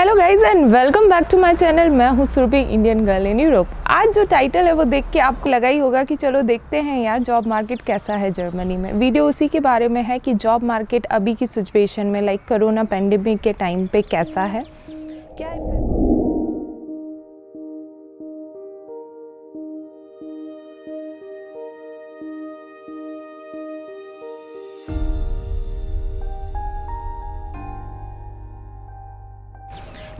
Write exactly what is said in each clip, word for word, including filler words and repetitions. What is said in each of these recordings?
Hello guys and welcome back to my channel. मैं हूँ Surabhi, Indian girl in Europe. आज जो टाइटल है वो देख के आपको लगा ही होगा कि चलो देखते हैं यार जॉब मार्केट कैसा है जर्मनी में। वीडियो उसी के बारे में है कि जॉब मार्केट अभी की सिचुएशन में लाइक कोरोना पैंडेमिक के टाइम पे कैसा है, क्या है?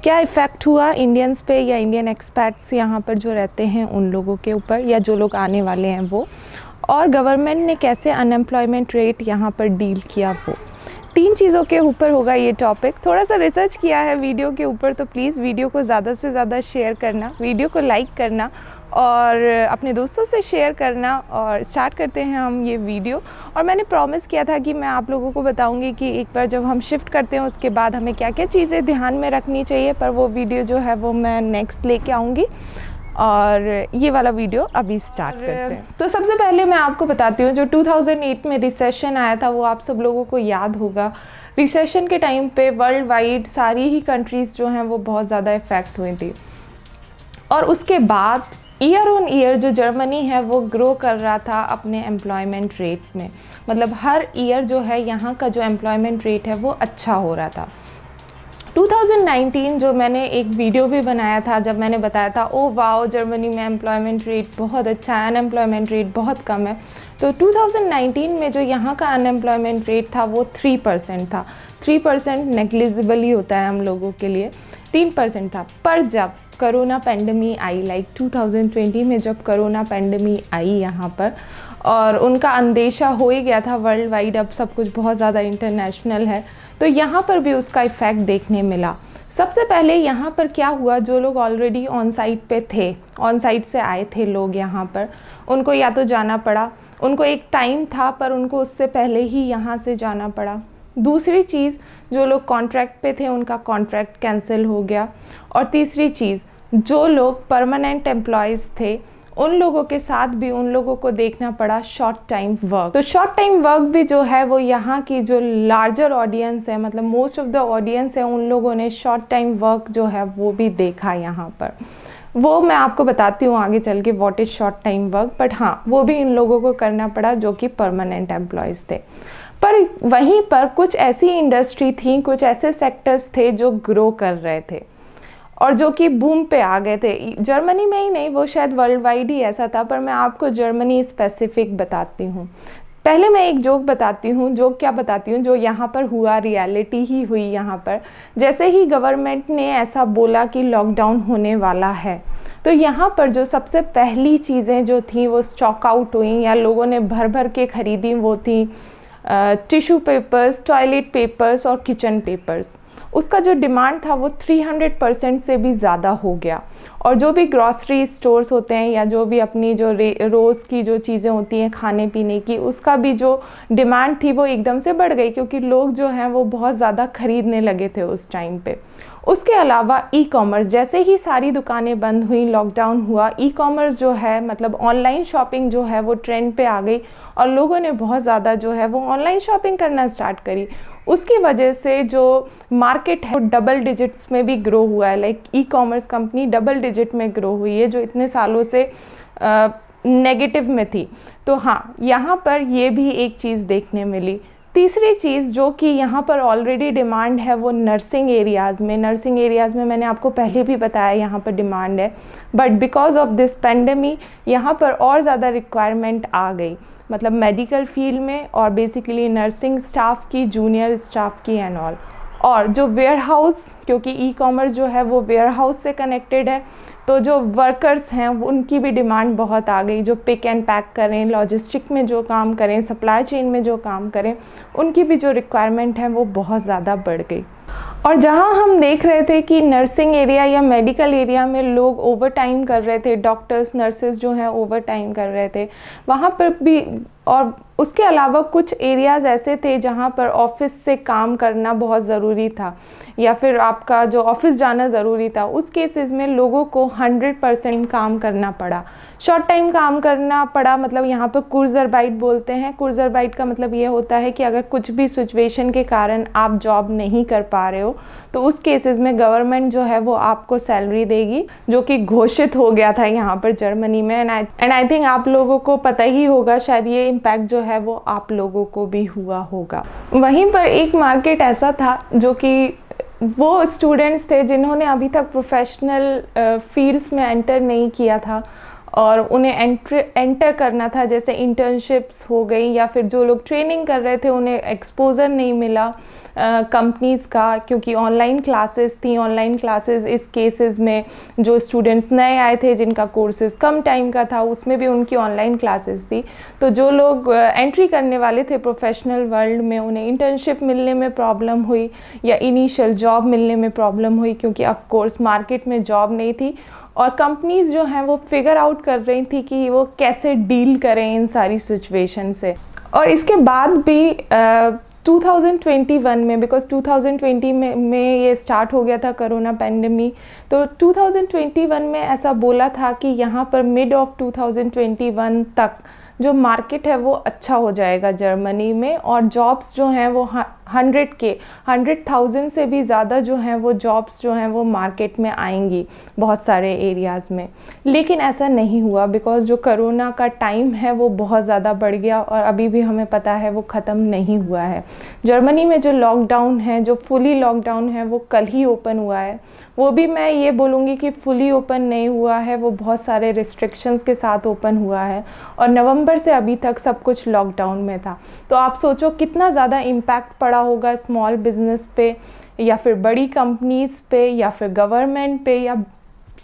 क्या इफ़ेक्ट हुआ इंडियंस पे या इंडियन एक्सपैट्स यहाँ पर जो रहते हैं उन लोगों के ऊपर, या जो लोग आने वाले हैं वो, और गवर्नमेंट ने कैसे अनएम्प्लॉयमेंट रेट यहाँ पर डील किया, वो तीन चीज़ों के ऊपर होगा ये टॉपिक। थोड़ा सा रिसर्च किया है वीडियो के ऊपर, तो प्लीज़ वीडियो को ज़्यादा से ज़्यादा शेयर करना, वीडियो को लाइक करना और अपने दोस्तों से शेयर करना। और स्टार्ट करते हैं हम ये वीडियो। और मैंने प्रॉमिस किया था कि मैं आप लोगों को बताऊंगी कि एक बार जब हम शिफ्ट करते हैं उसके बाद हमें क्या क्या चीज़ें ध्यान में रखनी चाहिए, पर वो वीडियो जो है वो मैं नेक्स्ट लेके आऊँगी और ये वाला वीडियो अभी स्टार्ट करते हैं। तो सबसे पहले मैं आपको बताती हूँ जो दो हज़ार आठ में रिसेशन आया था वो आप सब लोगों को याद होगा। रिसेशन के टाइम पे वर्ल्ड वाइड सारी ही कंट्रीज़ जो हैं वो बहुत ज़्यादा इफ़ेक्ट हुई थी, और उसके बाद ईयर ऑन ईयर जो जर्मनी है वो ग्रो कर रहा था अपने एम्प्लॉयमेंट रेट में। मतलब हर ईयर जो है यहाँ का जो एम्प्लॉयमेंट रेट है वो अच्छा हो रहा था। दो हज़ार उन्नीस जो मैंने एक वीडियो भी बनाया था जब मैंने बताया था ओ वाओ जर्मनी में एम्प्लॉयमेंट रेट बहुत अच्छा है, अनएम्प्लॉयमेंट रेट बहुत कम है, तो दो हज़ार उन्नीस में जो यहाँ का अनएम्प्लॉयमेंट रेट था वो थ्री परसेंट था। थ्री परसेंट नेग्लिजिबल ही होता है हम लोगों के लिए, तीन परसेंट था। पर जब कोरोना पैंडमी आई, लाइक दो हज़ार बीस में जब कोरोना पैंडमी आई यहाँ पर, और उनका अंदेशा हो ही गया था वर्ल्ड वाइड, अब सब कुछ बहुत ज़्यादा इंटरनेशनल है, तो यहाँ पर भी उसका इफ़ेक्ट देखने मिला। सबसे पहले यहाँ पर क्या हुआ, जो लोग ऑलरेडी ऑन साइट पे थे, ऑन साइट से आए थे लोग यहाँ पर, उनको या तो जाना पड़ा, उनको एक टाइम था पर उनको उससे पहले ही यहाँ से जाना पड़ा। दूसरी चीज़, जो लोग कॉन्ट्रैक्ट पे थे उनका कॉन्ट्रैक्ट कैंसिल हो गया। और तीसरी चीज़, जो लोग परमानेंट एम्प्लॉयज़ थे उन लोगों के साथ भी उन लोगों को देखना पड़ा शॉर्ट टाइम वर्क। तो शॉर्ट टाइम वर्क भी जो है वो यहाँ की जो लार्जर ऑडियंस है, मतलब मोस्ट ऑफ द ऑडियंस है, उन लोगों ने शॉर्ट टाइम वर्क जो है वो भी देखा यहाँ पर। वो मैं आपको बताती हूँ आगे चल के what is short time work, but हाँ वो भी इन लोगों को करना पड़ा जो कि परमानेंट एम्प्लॉयज़ थे। पर वहीं पर कुछ ऐसी इंडस्ट्री थी, कुछ ऐसे सेक्टर्स थे जो ग्रो कर रहे थे और जो कि बूम पे आ गए थे। जर्मनी में ही नहीं, वो शायद वर्ल्ड वाइड ही ऐसा था, पर मैं आपको जर्मनी स्पेसिफिक बताती हूँ। पहले मैं एक जोक बताती हूँ, जोक क्या बताती हूँ, जो यहाँ पर हुआ रियलिटी ही हुई यहाँ पर। जैसे ही गवर्नमेंट ने ऐसा बोला कि लॉकडाउन होने वाला है, तो यहाँ पर जो सबसे पहली चीज़ें जो थी वो स्टॉक आउट हुई या लोगों ने भर भर के ख़रीदी, वो थी टिश्यू पेपर्स, टॉयलेट पेपर्स और किचन पेपर्स। उसका जो डिमांड था वो तीन सौ परसेंट से भी ज़्यादा हो गया। और जो भी ग्रॉसरी स्टोर्स होते हैं या जो भी अपनी जो रोज़ की जो चीज़ें होती हैं खाने पीने की, उसका भी जो डिमांड थी वो एकदम से बढ़ गई, क्योंकि लोग जो हैं वो बहुत ज़्यादा खरीदने लगे थे उस टाइम पे। उसके अलावा ई कॉमर्स, जैसे ही सारी दुकानें बंद हुई, लॉकडाउन हुआ, ई कॉमर्स जो है मतलब ऑनलाइन शॉपिंग जो है वो ट्रेंड पे आ गई और लोगों ने बहुत ज़्यादा जो है वो ऑनलाइन शॉपिंग करना स्टार्ट करी। उसकी वजह से जो मार्केट है वो डबल डिजिट्स में भी ग्रो हुआ है, like e commerce company double digit में ग्रो हुई है जो इतने सालों से नेगेटिव में थी। तो हाँ यहाँ पर ये भी एक चीज़ देखने मिली। तीसरी चीज़ जो कि यहाँ पर ऑलरेडी डिमांड है वो नर्सिंग एरियाज़ में, नर्सिंग एरियाज़ में मैंने आपको पहले भी बताया यहाँ पर डिमांड है, but because of this pandemic यहाँ पर और ज़्यादा रिक्वायरमेंट आ गई, मतलब मेडिकल फील्ड में और बेसिकली नर्सिंग स्टाफ की, जूनियर स्टाफ की एंड ऑल। और जो वेयरहाउस, क्योंकि ई कॉमर्स जो है वो वेयरहाउस से कनेक्टेड है, तो जो वर्कर्स हैं उनकी भी डिमांड बहुत आ गई, जो पिक एंड पैक करें, लॉजिस्टिक में जो काम करें, सप्लाई चेन में जो काम करें, उनकी भी जो रिक्वायरमेंट है वो बहुत ज़्यादा बढ़ गई। और जहाँ हम देख रहे थे कि नर्सिंग एरिया या मेडिकल एरिया में लोग ओवर टाइम कर रहे थे, डॉक्टर्स नर्सेज जो हैं ओवर टाइम कर रहे थे, वहाँ पर भी। और उसके अलावा कुछ एरियाज़ ऐसे थे जहाँ पर ऑफिस से काम करना बहुत ज़रूरी था, या फिर आपका जो ऑफिस जाना ज़रूरी था, उस केसेस में लोगों को हंड्रेड परसेंट काम करना पड़ा, शॉर्ट टाइम काम करना पड़ा। मतलब यहाँ पर कुर्जरबाइट बोलते हैं। कुर्जरबाइट का मतलब ये होता है कि अगर कुछ भी सिचुएशन के कारण आप जॉब नहीं कर पा रहे हो तो उस केसेस में गवर्नमेंट जो है वो आपको सैलरी देगी, जो कि घोषित हो गया था यहाँ पर जर्मनी में। एंड एंड आई थिंक आप लोगों को पता ही होगा, शायद ये इम्पैक्ट जो है वो आप लोगों को भी हुआ होगा। वहीं पर एक मार्केट ऐसा था जो कि वो स्टूडेंट्स थे जिन्होंने अभी तक प्रोफेशनल फील्ड्स में एंटर नहीं किया था और उन्हें एंट्र एंटर करना था, जैसे इंटर्नशिप्स हो गई, या फिर जो लोग ट्रेनिंग कर रहे थे उन्हें एक्सपोजर नहीं मिला कंपनीज़ का, क्योंकि ऑनलाइन क्लासेस थी। ऑनलाइन क्लासेस इस केसेस में जो स्टूडेंट्स नए आए थे जिनका कोर्सेज़ कम टाइम का था उसमें भी उनकी ऑनलाइन क्लासेस थी। तो जो लोग एंट्री करने वाले थे प्रोफेशनल वर्ल्ड में उन्हें इंटर्नशिप मिलने में प्रॉब्लम हुई या इनिशियल जॉब मिलने में प्रॉब्लम हुई, क्योंकि ऑफ कोर्स मार्केट में जॉब नहीं थी और कंपनीज़ जो हैं वो फिगर आउट कर रही थी कि वो कैसे डील करें इन सारी सिचुएशन से। और इसके बाद भी आ, टू थाउजेंड ट्वेंटी वन में, बिकॉज टू थाउजेंड ट्वेंटी में में ये स्टार्ट हो गया था कोरोना पैंडमी, तो टू थाउजेंड ट्वेंटी वन में ऐसा बोला था कि यहाँ पर mid of two thousand twenty one तक जो मार्केट है वो अच्छा हो जाएगा जर्मनी में और जॉब्स जो हैं वो हंड्रेड के हंड्रेड थाउजेंड से भी ज़्यादा जो हैं वो जॉब्स जो हैं वो मार्केट में आएंगी बहुत सारे एरियाज़ में। लेकिन ऐसा नहीं हुआ, बिकॉज़ जो करोना का टाइम है वो बहुत ज़्यादा बढ़ गया और अभी भी हमें पता है वो ख़त्म नहीं हुआ है। जर्मनी में जो लॉकडाउन है, जो फुली लॉकडाउन है, वो कल ही ओपन हुआ है। वो भी मैं ये बोलूँगी कि फुली ओपन नहीं हुआ है, वो बहुत सारे रिस्ट्रिक्शंस के साथ ओपन हुआ है और नवंबर से अभी तक सब कुछ लॉकडाउन में था। तो आप सोचो कितना ज़्यादा इम्पैक्ट पड़ा होगा स्मॉल बिजनेस पे, या फिर बड़ी कंपनीज पे, या फिर गवर्नमेंट पे, या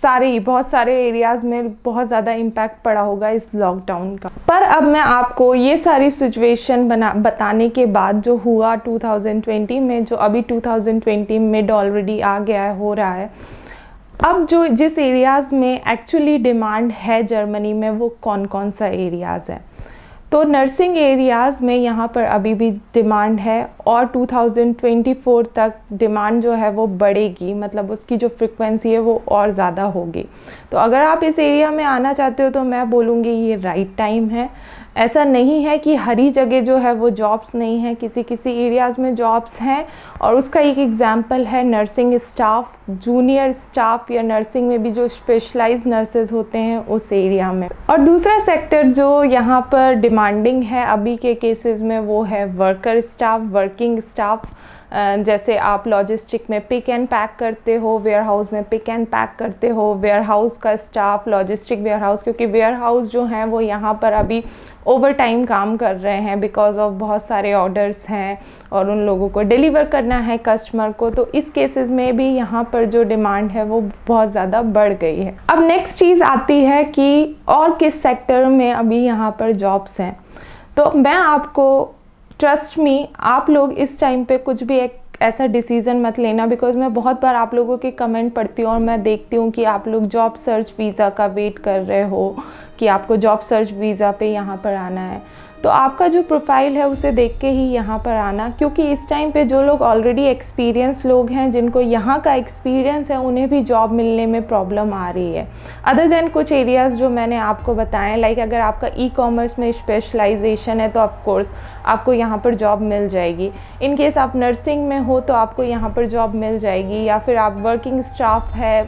सारे बहुत सारे एरियाज़ में बहुत ज़्यादा इम्पैक्ट पड़ा होगा इस लॉकडाउन का। पर अब मैं आपको ये सारी सिचुएशन बना बताने के बाद जो हुआ टू थाउजेंड ट्वेंटी में, जो अभी two thousand twenty mid already आ गया है, हो रहा है, अब जो जिस एरियाज़ में एक्चुअली डिमांड है जर्मनी में वो कौन कौन सा एरियाज़ है। तो नर्सिंग एरियाज़ में यहाँ पर अभी भी डिमांड है और टू थाउजेंड ट्वेंटी फोर तक डिमांड जो है वो बढ़ेगी, मतलब उसकी जो फ्रिक्वेंसी है वो और ज़्यादा होगी। तो अगर आप इस एरिया में आना चाहते हो तो मैं बोलूँगी ये राइट टाइम है। ऐसा नहीं है कि हर ही जगह जो है वो जॉब्स नहीं है, किसी किसी एरियाज़ में जॉब्स हैं और उसका एक एग्ज़ाम्पल है नर्सिंग स्टाफ, जूनियर स्टाफ या नर्सिंग में भी जो स्पेशलाइज्ड नर्सेज होते हैं उस एरिया में। और दूसरा सेक्टर जो यहाँ पर डिमांडिंग है अभी के केसेस में वो है वर्कर स्टाफ, वर्किंग स्टाफ। जैसे आप लॉजिस्टिक में पिक एंड पैक करते हो, वेयर हाउस में पिक एंड पैक करते हो, वेयर हाउस का स्टाफ, लॉजिस्टिक वेयर हाउस, क्योंकि वेयर हाउस जो हैं वो यहाँ पर अभी ओवर टाइम काम कर रहे हैं बिकॉज ऑफ बहुत सारे ऑर्डर्स हैं और उन लोगों को डिलीवर करना है कस्टमर को। तो इस केसेस में भी यहाँ पर जो डिमांड है वो बहुत ज़्यादा बढ़ गई है। अब नेक्स्ट चीज़ आती है कि और किस सेक्टर में अभी यहाँ पर जॉब्स हैं। तो मैं आपको, ट्रस्ट मी, आप लोग इस टाइम पे कुछ भी एक ऐसा डिसीज़न मत लेना, बिकॉज़ मैं बहुत बार आप लोगों के कमेंट पढ़ती हूँ और मैं देखती हूँ कि आप लोग जॉब सर्च वीज़ा का वेट कर रहे हो कि आपको जॉब सर्च वीज़ा पे यहाँ पर आना है। तो आपका जो प्रोफाइल है उसे देख के ही यहाँ पर आना, क्योंकि इस टाइम पे जो लोग ऑलरेडी एक्सपीरियंस लोग हैं, जिनको यहाँ का एक्सपीरियंस है, उन्हें भी जॉब मिलने में प्रॉब्लम आ रही है। अदर देन कुछ एरियाज़ जो मैंने आपको बताए, लाइक अगर आपका ई कॉमर्स में स्पेशलाइजेशन है तो ऑफकोर्स आपको यहाँ पर जॉब मिल जाएगी। इन केस आप नर्सिंग में हो तो आपको यहाँ पर जॉब मिल जाएगी, या फिर आप वर्किंग स्टाफ है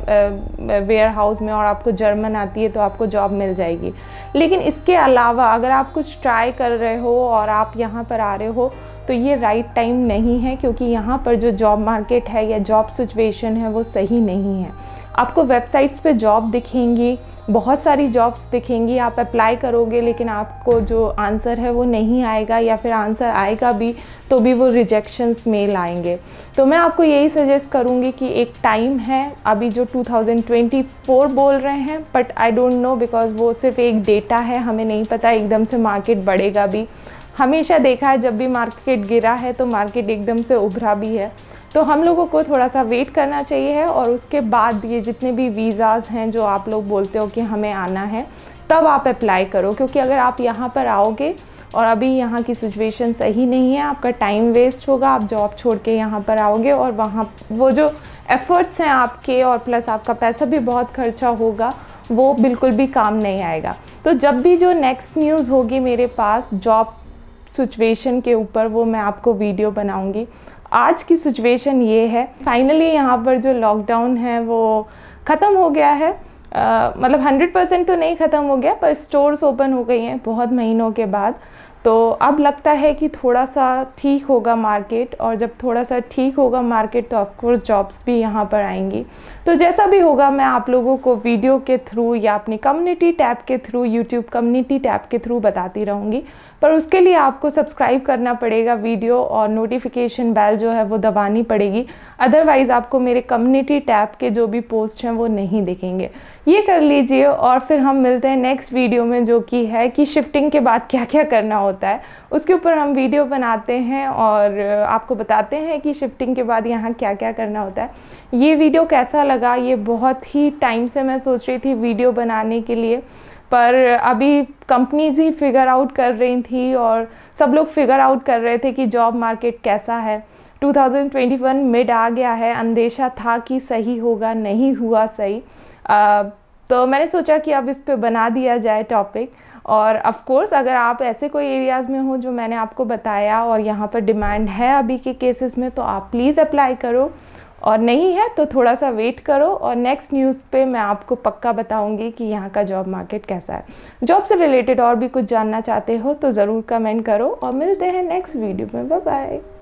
वेयर हाउस में और आपको जर्मन आती है तो आपको जॉब मिल जाएगी। लेकिन इसके अलावा अगर आप कुछ ट्राई कर रहे हो और आप यहाँ पर आ रहे हो तो ये राइट टाइम नहीं है, क्योंकि यहाँ पर जो जॉब मार्केट है या जॉब सिचुएशन है वो सही नहीं है। आपको वेबसाइट्स पे जॉब दिखेंगी, बहुत सारी जॉब्स दिखेंगी, आप अप्लाई करोगे लेकिन आपको जो आंसर है वो नहीं आएगा, या फिर आंसर आएगा भी तो भी वो रिजेक्शंस मेल आएंगे। तो मैं आपको यही सजेस्ट करूँगी कि एक टाइम है अभी जो टू थाउजेंड ट्वेंटी फोर बोल रहे हैं, but I don't know, because वो सिर्फ एक डेटा है, हमें नहीं पता एकदम से मार्केट बढ़ेगा भी। हमेशा देखा है जब भी मार्केट गिरा है तो मार्केट एकदम से उभरा भी है। तो हम लोगों को थोड़ा सा वेट करना चाहिए है और उसके बाद ये जितने भी वीज़ाज़ हैं जो आप लोग बोलते हो कि हमें आना है, तब आप अप्लाई करो, क्योंकि अगर आप यहाँ पर आओगे और अभी यहाँ की सिचुएशन सही नहीं है, आपका टाइम वेस्ट होगा, आप जॉब छोड़ के यहाँ पर आओगे और वहाँ वो जो एफ़र्ट्स हैं आपके और प्लस आपका पैसा भी बहुत खर्चा होगा, वो बिल्कुल भी काम नहीं आएगा। तो जब भी जो नेक्स्ट न्यूज़ होगी मेरे पास जॉब सिचुएशन के ऊपर, वो मैं आपको वीडियो बनाऊँगी। आज की सिचुएशन ये है, फाइनली यहाँ पर जो लॉकडाउन है वो ख़त्म हो गया है, uh, मतलब हंड्रेड परसेंट तो नहीं ख़त्म हो गया पर स्टोर्स ओपन हो गई हैं बहुत महीनों के बाद। तो अब लगता है कि थोड़ा सा ठीक होगा मार्केट, और जब थोड़ा सा ठीक होगा मार्केट तो ऑफकोर्स जॉब्स भी यहाँ पर आएंगी। तो जैसा भी होगा मैं आप लोगों को वीडियो के थ्रू या अपनी कम्युनिटी टैब के थ्रू, यूट्यूब कम्युनिटी टैब के थ्रू बताती रहूँगी, पर उसके लिए आपको सब्सक्राइब करना पड़ेगा वीडियो और नोटिफिकेशन बेल जो है वो दबानी पड़ेगी, अदरवाइज़ आपको मेरे कम्युनिटी टैब के जो भी पोस्ट हैं वो नहीं दिखेंगे। ये कर लीजिए और फिर हम मिलते हैं नेक्स्ट वीडियो में, जो कि है कि शिफ्टिंग के बाद क्या क्या करना होता है, उसके ऊपर हम वीडियो बनाते हैं और आपको बताते हैं कि शिफ्टिंग के बाद यहाँ क्या क्या करना होता है। ये वीडियो कैसा लगा, ये बहुत ही टाइम से मैं सोच रही थी वीडियो बनाने के लिए, पर अभी कंपनीज ही फिगर आउट कर रही थी और सब लोग फिगर आउट कर रहे थे कि जॉब मार्केट कैसा है। Two thousand twenty one mid आ गया है, अंदेशा था कि सही होगा, नहीं हुआ सही, आ, तो मैंने सोचा कि अब इस पे बना दिया जाए टॉपिक। और ऑफ कोर्स अगर आप ऐसे कोई एरियाज़ में हो जो मैंने आपको बताया और यहाँ पर डिमांड है अभी के केसेस में, तो आप प्लीज़ अप्लाई करो, और नहीं है तो थोड़ा सा वेट करो और नेक्स्ट न्यूज़ पे मैं आपको पक्का बताऊंगी कि यहाँ का जॉब मार्केट कैसा है। जॉब से रिलेटेड और भी कुछ जानना चाहते हो तो ज़रूर कमेंट करो, और मिलते हैं नेक्स्ट वीडियो में। Bye bye.